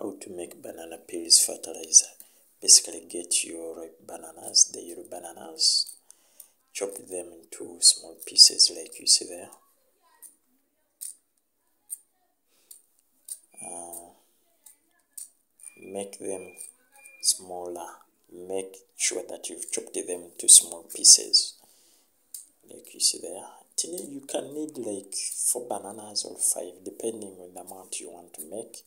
how to make banana peels fertilizer. Basically, get your bananas, the yellow bananas, chop them into small pieces like you see there. Make them smaller. Make sure that you've chopped them into small pieces like you see there. You can need like 4 bananas or 5 depending on the amount you want to make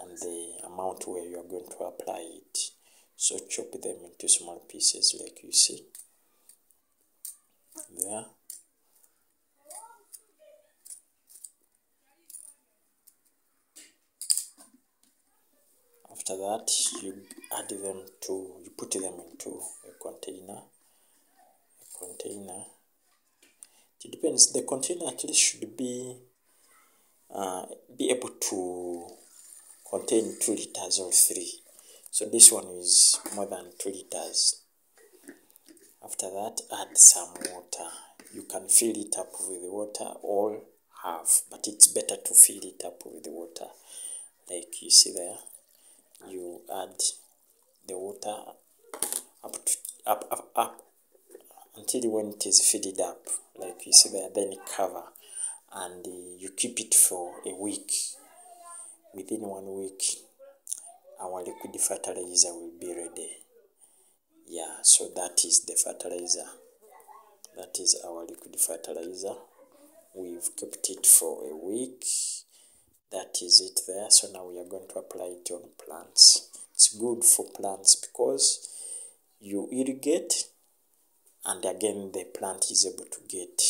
and the amount where you are going to apply it. So chop them into small pieces like you see there. After that, you put them into a container. It depends. The container at least should be able to contain 2 liters or 3. So this one is more than 2 liters. After that, add some water. You can fill it up with water or half, but it's better to fill it up with water, like you see there. You add the water up until when it is filled up, like you see there. Then cover, and you keep it for a week. Within 1 week, our liquid fertilizer will be ready. Yeah, so that is the fertilizer. That is our liquid fertilizer. We've kept it for a week. That is it there. So now we are going to apply it on plants. It's good for plants because you irrigate and again the plant is able to get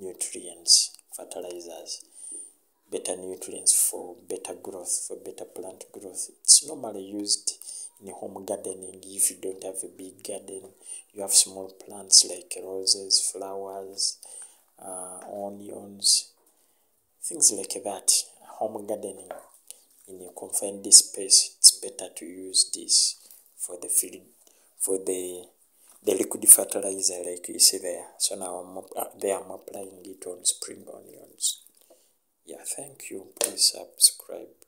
nutrients, fertilizers, better nutrients for better growth, for better plant growth. It's normally used in home gardening. If you don't have a big garden, you have small plants like roses, flowers, onions, things like that. Home gardening in a confined space, it's better to use this for the feed, for the liquid fertilizer like you see there. So now I'm applying it on spring onions. Yeah, thank you. Please subscribe.